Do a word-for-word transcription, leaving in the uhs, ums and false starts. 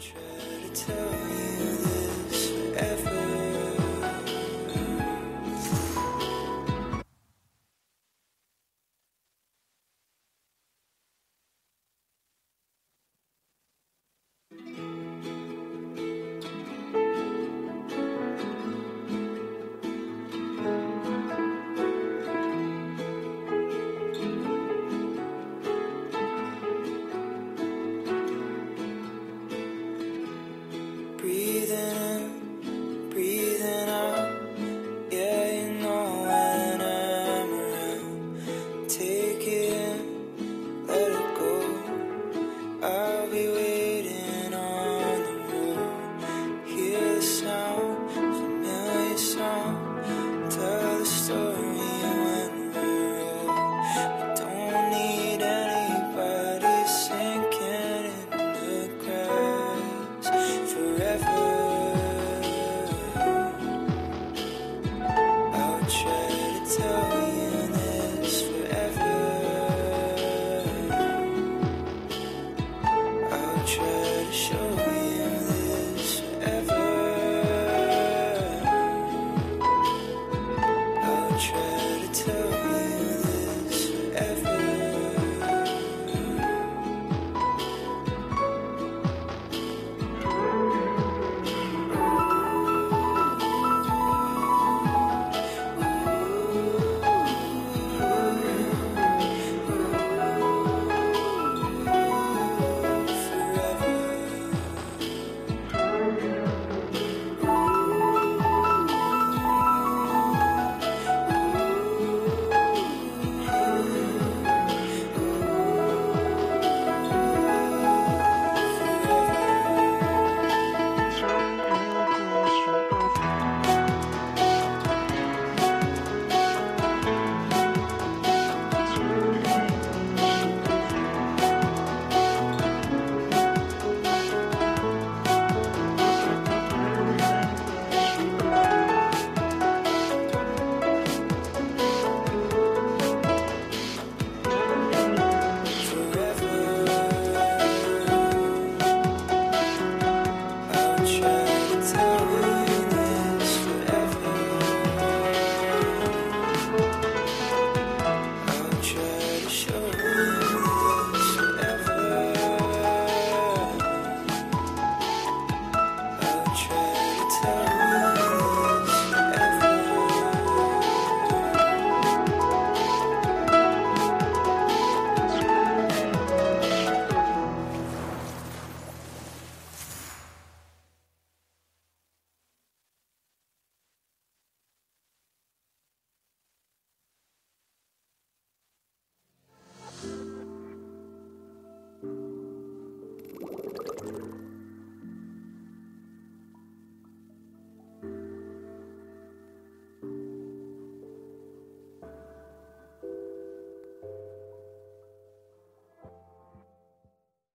try to tell.